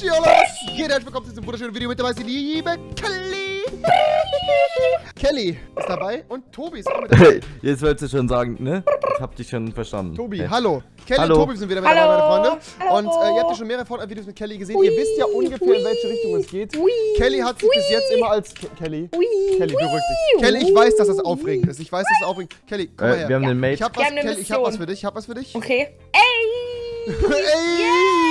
Was geht, herzlich willkommen zu diesem wunderschönen Video. Mit dabei ist die liebe Kelly. Kelly ist dabei und Tobi ist auch mit dabei. Jetzt wolltest du schon sagen, ne? Ich hab dich schon verstanden. Tobi, ja. Hallo. Kelly hallo. Und Tobi sind wieder mit dabei, meine Freunde. Hallo. Und ihr habt ja schon mehrere Fortnite-Videos mit Kelly gesehen. Ihr wisst ja ungefähr, in welche Richtung es geht. Kelly hat sich bis jetzt immer als... Kelly, beruhigt dich. Kelly, ich weiß, dass das aufregend ist. Ich weiß, dass das aufregend ist. Kelly, komm mal her. Wir haben einen Mate. Ich hab was, Kelly, ich hab was für dich. Ich hab was für dich. Okay. Ey! Ey!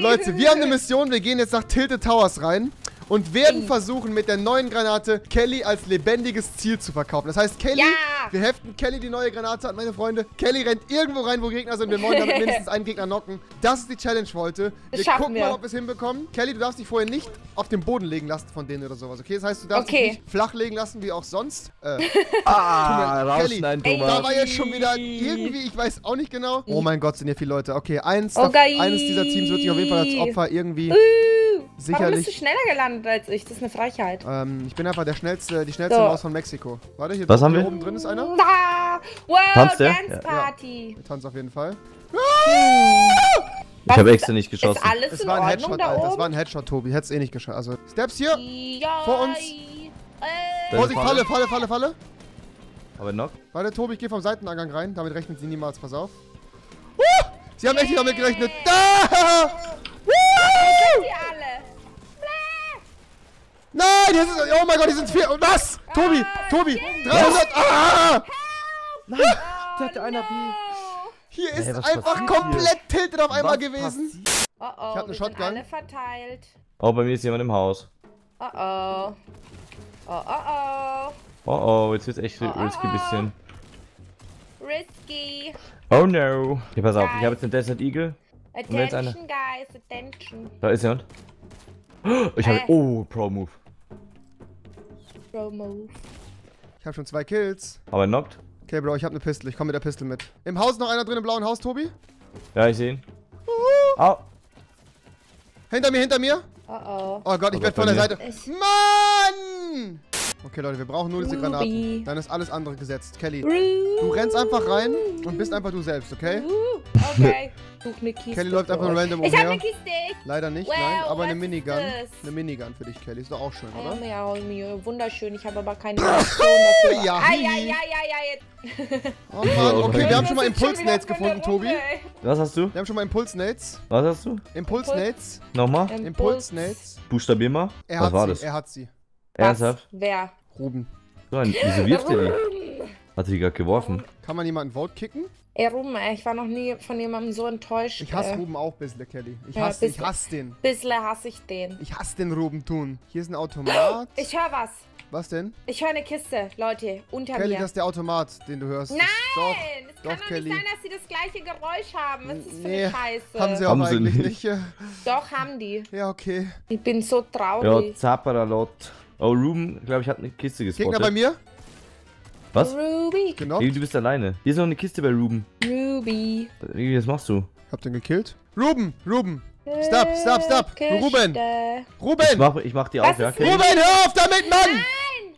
Leute, wir haben eine Mission, wir gehen jetzt nach Tilted Towers rein und werden versuchen, mit der neuen Granate Kelly als lebendiges Ziel zu verkaufen. Das heißt, Kelly, wir heften Kelly die neue Granate an, meine Freunde. Kelly rennt irgendwo rein, wo Gegner sind. Wir wollen damit mindestens einen Gegner knocken. Das ist die Challenge für heute. Wir gucken mal, ob wir es hinbekommen. Kelly, du darfst dich vorher nicht auf den Boden legen lassen von denen oder sowas, okay? Das heißt, du darfst dich nicht flach legen lassen, wie auch sonst. Kelly, da war jetzt schon wieder irgendwie, ich weiß auch nicht genau. Oh mein Gott, sind hier viele Leute. Okay, eines dieser Teams wird sich auf jeden Fall als Opfer irgendwie... Sicherlich. Warum bist du schneller gelandet als ich? Das ist eine Frechheit. Ich bin einfach die schnellste Maus von Mexiko. Warte, hier oben drin ist einer. Wow, Dance Party. Wir tanzen auf jeden Fall. Ich habe extra nicht geschossen. Ist alles in Ordnung Headshot, da oben? Das war ein Headshot, Tobi. Hätt's eh nicht geschossen. Also, Steps hier. Vor uns. Vorsicht, Falle. Aber noch. Warte, Tobi, ich gehe vom Seitenangang rein. Damit rechnet sie niemals. Pass auf. Sie haben echt nicht damit gerechnet. Nein, das ist, oh mein Gott, die sind vier. Was? Tobi, 300. Nein, da hat einer Hier ist einfach komplett tilted auf einmal gewesen. Oh, oh, ich hab eine Shotgun. Alle verteilt. Oh, bei mir ist jemand im Haus. Oh, oh. Oh, jetzt wird's echt risky bisschen. Risky. Oh no. Okay, pass auf, ich habe jetzt den Desert Eagle. Attention, guys, attention. Da ist jemand. Ich habe Pro-Move. Ich habe schon 2 Kills. Aber knockt. Okay, Bro, ich habe eine Pistole. Ich komme mit der Pistole mit. Im Haus noch einer drin, im blauen Haus, Tobi. Ja, ich sehe ihn. Au. Hinter mir. Oh Gott, ich werde von der Seite. Mann! Okay, Leute, wir brauchen nur diese Granaten. Dann ist alles andere gesetzt. Kelly, du rennst einfach rein und bist einfach du selbst, okay? Okay. Kelly läuft einfach nur random umher. Ich hab eine Kiste. Leider nicht, nein, aber eine Minigun. Eine Minigun für dich, Kelly. Ist doch auch schön, oder? Ja, wunderschön. Ich habe aber keine Munition dafür. Oh Mann, okay, wir haben schon mal Impulsnates gefunden, Tobi. Was hast du? Wir haben schon mal Impulsnates. Was hast du? Impulsnates. Nochmal? Impulsnates. Buchstabier mal. Was war das? Er hat sie. Ernsthaft? Wer? Ruben. Nein, wieso wirft er die? Hat sie gerade geworfen. Kann man jemanden Vote kicken? Ey, Ruben, ey, ich war noch nie von jemandem so enttäuscht. Ich hasse Ruben auch ein bisschen, Kelly. Ich hasse den. Bissle hasse ich den. Ich hasse den Ruben tun. Hier ist ein Automat. Ich höre was. Was denn? Ich höre eine Kiste, Leute, unter mir. Kelly, das ist der Automat, den du hörst. Nein! Es kann doch nicht sein, dass sie das gleiche Geräusch haben. Was ist das für eine Scheiße? Haben sie aber eigentlich nicht. Doch, haben die. Ja, okay. Ich bin so traurig. Ja, Zapperalot. Oh, Ruben, glaube ich, hat eine Kiste gespottet. Gegner bei mir? Was? Ruby. Genau. Du bist alleine. Hier ist noch eine Kiste bei Ruben. Ruby. Was machst du? Hab den gekillt. Ruben. Stop. Ruben. Ich mach dir auf, ja? Okay. Ruben, hör auf damit, Mann! Nein!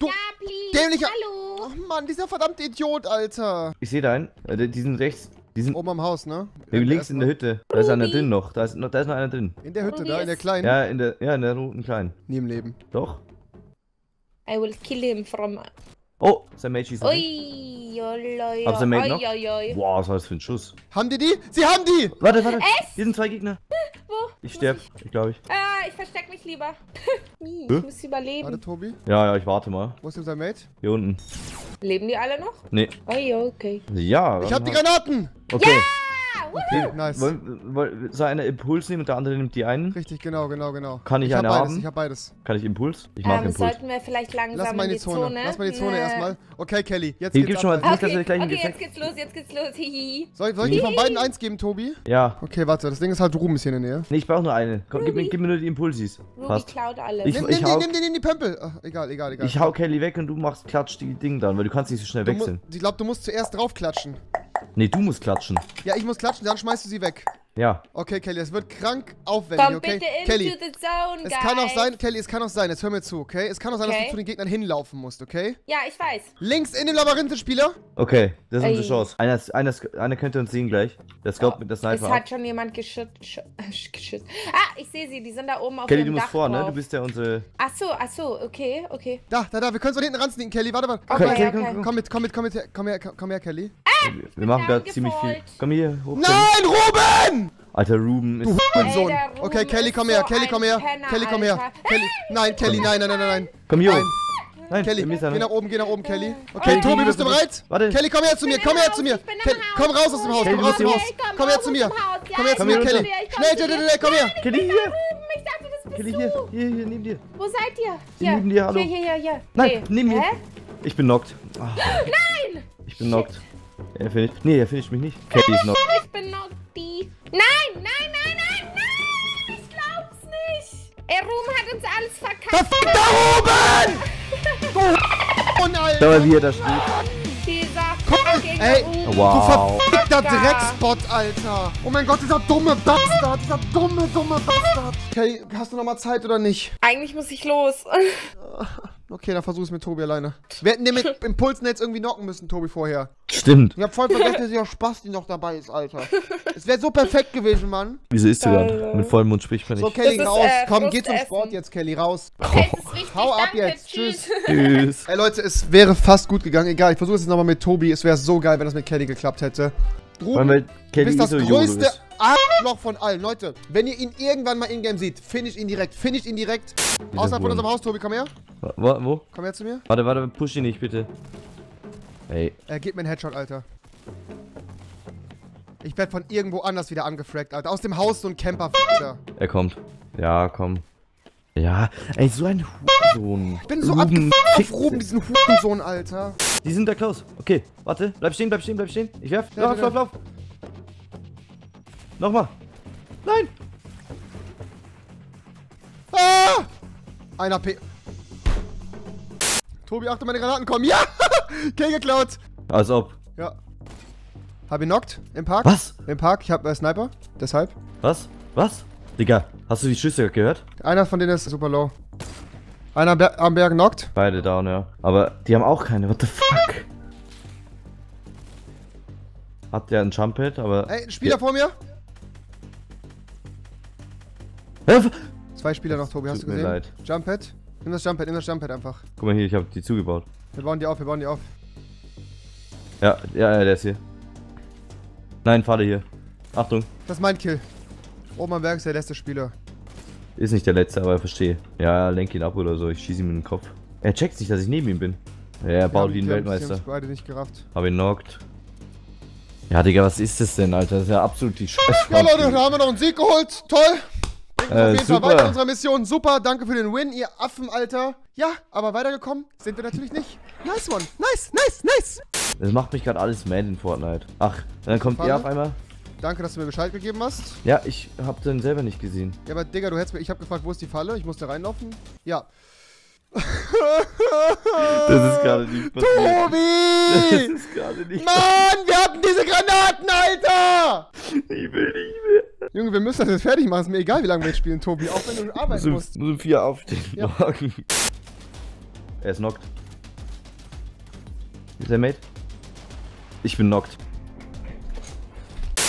Du, ja, please. Dämlicher. Hallo. Oh, Mann, dieser verdammte Idiot, Alter. Ich sehe da einen. Die sind rechts. Die sind oben am Haus, ne? Links in der Hütte. Da ist einer drin noch. Da ist noch einer drin. In der Hütte, in der kleinen? Ja, in der roten kleinen. Nie im Leben. Doch. I will kill him from... Oh, sein Mage ist Hab sein Mage noch? Wow, was war das für ein Schuss? Haben die? Sie haben die! Warte. Hier sind 2 Gegner. Wo? Ich sterbe, glaube ich. Ich versteck mich lieber. Ich muss überleben. Warte, Tobi. Ja, ich warte mal. Wo ist denn sein Mage? Hier unten. Leben die alle noch? Nee. Oh ja, okay. Ja. Ich hab die Granaten! Okay. Ja! Okay. Nice. Soll einer Impuls nehmen und der andere nimmt die einen? Richtig, genau. Kann ich einen haben? Ich hab beides. Kann ich Impuls? Ich mag Impuls. Sollten wir vielleicht langsam in die Zone. Lass mal die Zone erstmal. Okay, Kelly, jetzt geht's los. Okay, jetzt geht's los. Hihi. Soll ich dir von beiden eins geben, Tobi? Ja. Okay, warte, das Ding ist halt, Ruben ist hier in der Nähe. Nee, ich brauch nur eine. Komm, gib mir nur die Impulsis. Ruby klaut alle. Nimm die Pömpel. Egal. Ich hau Kelly weg und du machst, klatscht die Ding dran, weil du kannst nicht so schnell wechseln. Ich glaub, du musst zuerst draufklatschen. Nee, du musst klatschen. Ja, ich muss klatschen, dann schmeißt du sie weg. Ja. Okay, Kelly, es wird krank aufwendig, komm okay? Bitte Kelly, into the zone, es kann auch sein, Kelly, es kann auch sein, jetzt hör mir zu, okay? Es kann auch sein, dass du zu den Gegnern hinlaufen musst, okay? Ja, ich weiß. Links in dem Labyrinthenspieler. Okay, das ist unsere Chance. Einer könnte uns sehen gleich. Der Scout mit der Sniper. Es hat schon jemand geschützt. Ah, ich sehe sie, die sind da oben auf dem Dach. Kelly, du musst vor, ne? Du bist ja unsere... Ach so, okay, okay. Da, wir können von hinten ransneaken, Kelly, warte mal. Okay. Komm her, Kelly. Ah, wir machen gerade ziemlich viel. Komm hier, hoch. Nein, Ruben! Alter, Ruben ist mein Sohn. Okay, Kelly, komm her. Kelly, komm her. Nein, Kelly, nein. Komm hier oben. Nein, Kelly, geh nach oben, Kelly. Okay, Tobi, bist du bereit? Warte. Kelly, komm her zu mir. Komm raus aus dem Haus, Komm her zu mir, Kelly. Schnell, komm her. Kelly, hier. Kelly, hier, neben dir. Wo seid ihr? Hier, neben dir, hallo. Hier. Nein, neben mir. Ich bin knocked. Nein! Ich bin knocked. Nee, er finisht mich nicht. Kelly ist knocked. Ich bin knocked. Nein! Ich glaub's nicht! Ey, Ruben hat uns alles verkauft! Da oben! Du Alter! Da war hier, da steht. Ey, wow. Du verfickter Dreckspot, Alter! Oh mein Gott, dieser dumme Bastard! Kelly, hast du nochmal Zeit oder nicht? Eigentlich muss ich los. Okay, dann versuch es mit Tobi alleine. Wir hätten den mit Impulsnates irgendwie knocken müssen, Tobi, vorher. Stimmt. Ich hab voll vergessen, dass ja Spasti noch dabei ist, Alter. Es wäre so perfekt gewesen, Mann. Wieso isst du dann? Mit vollem Mund spricht man nicht. So, Kelly, raus. Komm, geh zum Sport jetzt, Kelly, raus. Okay, es ist richtig, hau ab jetzt. Tschüss. Ey, Leute, es wäre fast gut gegangen. Egal, ich versuche es jetzt nochmal mit Tobi. Es wäre so geil, wenn das mit Kelly geklappt hätte. Ruben, du bist das größte Arschloch von allen. Leute, wenn ihr ihn irgendwann mal in-game seht, finish ihn direkt. Außerhalb von unserem Haus, Tobi, komm her. Wo? Komm her zu mir. Warte, push ihn nicht, bitte. Ey. Gib mir einen Headshot, Alter. Ich werd von irgendwo anders wieder angefragt, Alter. Aus dem Haus so ein Camper-F***er. Er kommt. Ja, komm. Ja, ey, so ein Hurensohn. Ich bin so abgefuckt auf Ruben, diesen Hurensohn, Alter. Die sind da, Klaus. Okay, warte. Bleib stehen. Ich werf. Lauf. Nochmal. Nein. Ah! Ein AP. Tobi, achte, meine Granaten kommen. Ja! Kill geklaut. Als ob. Ja. Hab ihn knockt. Im Park. Was? Im Park. Ich hab Sniper. Deshalb. Was? Digga, hast du die Schüsse gehört? Einer von denen ist super low. Einer am Berg knockt. Beide down, ja. Aber die haben auch keine. What the fuck? Hat der einen Jump-Hit, aber... Ey, ein Spieler vor mir! Zwei Spieler noch, Tobi, hast du gesehen? Tut mir leid. Jump-Hit. Nimm das Jump-Hit einfach. Guck mal hier, ich habe die zugebaut. Wir bauen die auf. Ja, der ist hier. Nein, Pfade hier. Achtung. Das ist mein Kill. Oben am Berg ist der letzte Spieler. Ist nicht der letzte, aber ich verstehe. Ja, lenk ihn ab oder so. Ich schieße ihm in den Kopf. Er checkt nicht, dass ich neben ihm bin. Ja, er baut wie ein Weltmeister. Ich hab beide nicht gerafft. Hab ihn knockt. Ja, Digga, was ist das denn, Alter? Das ist ja absolut die Scheiße. Ja, Leute, da haben wir noch einen Sieg geholt. Toll. Auf jeden Fall weiter in unserer Mission. Super, danke für den Win, ihr Affen, Alter. Ja, aber weitergekommen sind wir natürlich nicht. Nice one. Nice. Das macht mich gerade alles mad in Fortnite. Ach, dann kommt ihr auf einmal. Danke, dass du mir Bescheid gegeben hast. Ja, ich hab den selber nicht gesehen. Ja, aber Digga, ich hab gefragt, wo ist die Falle? Ich musste reinlaufen. Ja. Das ist gerade nicht passiert. Tobi! Das ist gerade nicht passiert. Mann, wir hatten diese Granaten, Alter! Ich will nicht mehr. Junge, wir müssen das jetzt fertig machen. Ist mir egal, wie lange wir jetzt spielen, Tobi. Auch wenn du arbeiten musst. Nur um 4 aufstehen. Ja. Morgen. Er ist knocked. Ist er mate? Ich bin knocked.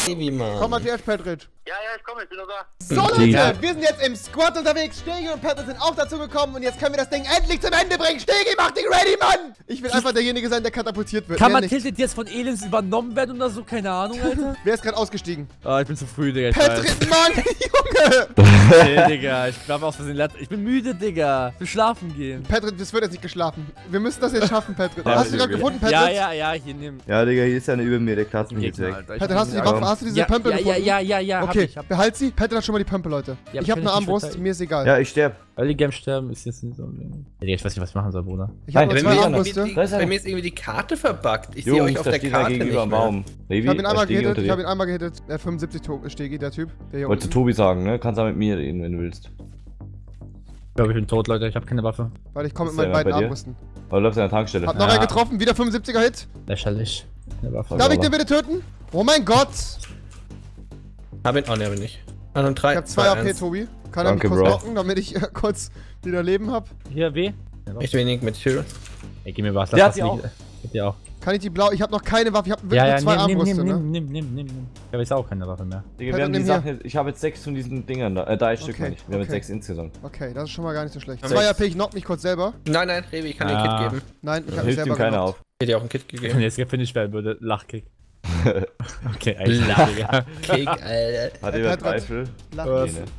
Mann. Komm mal her, Petrit. Ja, ich komme, ich bin noch da. So Leute, wir sind jetzt im Squad unterwegs. Stegi und Petrit sind auch dazu gekommen und jetzt können wir das Ding endlich zum Ende bringen. Stegi, mach dich ready, Mann! Ich will einfach derjenige sein, der katapultiert wird. Kann man Tilted jetzt von Aliens übernommen werden oder so? Keine Ahnung, Alter. Wer ist gerade ausgestiegen? Ah, ich bin zu früh, Digga. Petrit, Mann, Junge! Nee, Digga, ich glaube aus Versehen. Ich bin müde, Digga. Ich will schlafen gehen. Petrit, das wird jetzt nicht geschlafen. Wir müssen das jetzt schaffen, Petrit. Hast du gerade gefunden, Petrit? Ja, hier nimm. Ja, Digga, hier ist ja eine über mir, der Katzenbibliothek. Petrit, hast du diese Pömpel gefunden? Ja. Okay. Okay, behalt sie. Petrit hat schon mal die Pömpel, Leute. Ja, ich hab eine Armbrust, mir ist egal. Ja, ich sterb. Early Game sterben ist jetzt nicht so... Ich weiß nicht, was ich machen soll, Bruder. Ich hab nur 2 Armbrüste. Bei mir ist irgendwie die Karte verbuggt. Ich sehe euch auf der Karte nicht mehr. Baum. Rewi, ich hab ihn einmal gehittet. 75 Stegi, der Typ. Wolltest Tobi sagen, ne? Kannst du mit mir reden, wenn du willst. Ich glaube, ich bin tot, Leute. Ich hab keine Waffe. Warte, ich komm mit meinen beiden Armbrüsten. Oder läufst du an der Tankstelle? Hab noch einen getroffen, wieder 75er Hit. Lächerlich. Darf ich den bitte töten? Oh mein Gott! Hab ihn, oh ne, hab ihn nicht. Also 3, ich hab 2 AP, Tobi. Kann er mich kurz locken, damit ich kurz wieder Leben hab. Hier, W. Echt wenig mit Tür. Ey, gib mir was. Der hat die auch. Kann ich die blau? Ich hab noch keine Waffe, ich hab wirklich nur zwei Armbrüste, ne? Nimm. Ich hab jetzt auch keine Waffe mehr. Digga, wir haben die Sachen, ich habe jetzt 6 von diesen Dingern da. 3 Stück meine ich. Wir haben jetzt 6 insgesamt. Okay, das ist schon mal gar nicht so schlecht. 2 AP, ich knock mich kurz selber. Nein, nein, Rewi, ich kann dir ein Kit geben. Nein, ich hab mich selber genockt. Ich hätte dir auch ein Kit gegeben. Jetzt gefinisht werden würde, Lachkick. Okay, Alter. Kick, Alter. Hat jemand Zweifel?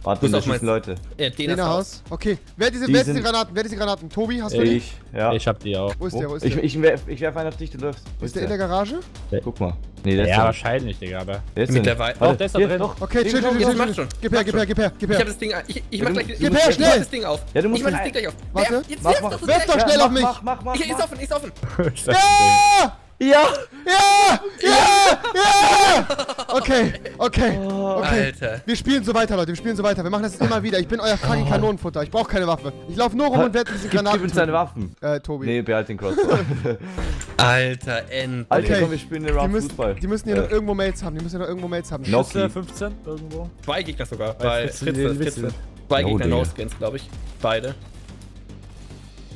Warte, das schießen Leute. Den Haus. Okay, wer hat diese Granaten? Tobi, hast du die? Ich, ja. Ich hab die auch. Wo ist der? Ich werf einen auf dich, du läufst. Ist der in der Garage? Guck mal. Nee, der ist ja wahrscheinlich, Digga, aber. Der ist mittlerweile. Oh, der ist da drin. Okay, chill. Gib her. Ich hab das Ding. Ich mach gleich. Gib her, schnell! Ich mach das Ding auf. Ja, du musst. Ich mach das Ding gleich auf. Warte. Jetzt wirf doch schnell auf mich. Mach. Hier ist offen, Ja! Ja! Okay. Alter. Wir spielen so weiter, Leute. Wir machen das jetzt immer wieder. Ich bin euer fucking Kanonenfutter. Ich brauche keine Waffe. Ich laufe nur rum und werde diese Granaten. Gib uns deine Waffen. Tobi. Nee, behalt den Crossbow. Alter, endlich. Alter, komm, wir spielen eine Round Fußball. Die müssen ja noch irgendwo Mates haben. Schüsse 15 irgendwo. 2 Gegner sogar. Bei 2 Gegner No-Skins, glaube ich. Beide.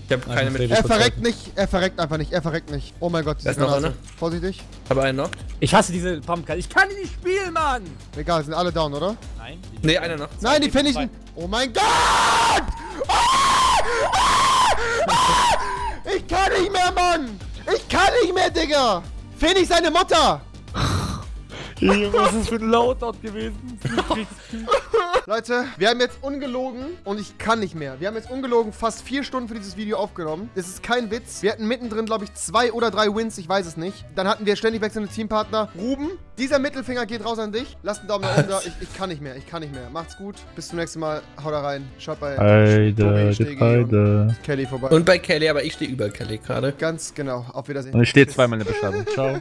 Ich hab keine mit. Er verreckt nicht, er verreckt nicht. Oh mein Gott, das ist noch einer. Vorsichtig. Ich hab einen noch. Ich hasse diese Pumpkin. Ich kann die nicht spielen, Mann! Egal, sind alle down, oder? Nein. Nee, einer noch. Nein, die finde ich nicht. Oh mein Gott! Ich kann nicht mehr, Mann! Ich kann nicht mehr, Digga! Finde ich seine Mutter! Was ist für ein Loadout gewesen? Leute, wir haben jetzt ungelogen und ich kann nicht mehr. Wir haben jetzt ungelogen fast 4 Stunden für dieses Video aufgenommen. Das ist kein Witz. Wir hatten mittendrin, glaube ich, 2 oder 3 Wins. Ich weiß es nicht. Dann hatten wir ständig wechselnde Teampartner. Ruben, dieser Mittelfinger geht raus an dich. Lass einen Daumen nach oben da. Ich kann nicht mehr. Macht's gut. Bis zum nächsten Mal. Haut da rein. Schaut bei Stegi und Kelly vorbei. Und bei Kelly, aber ich stehe über Kelly gerade. Ganz genau. Auf Wiedersehen. Und ich stehe zweimal in der Beschreibung. Ciao.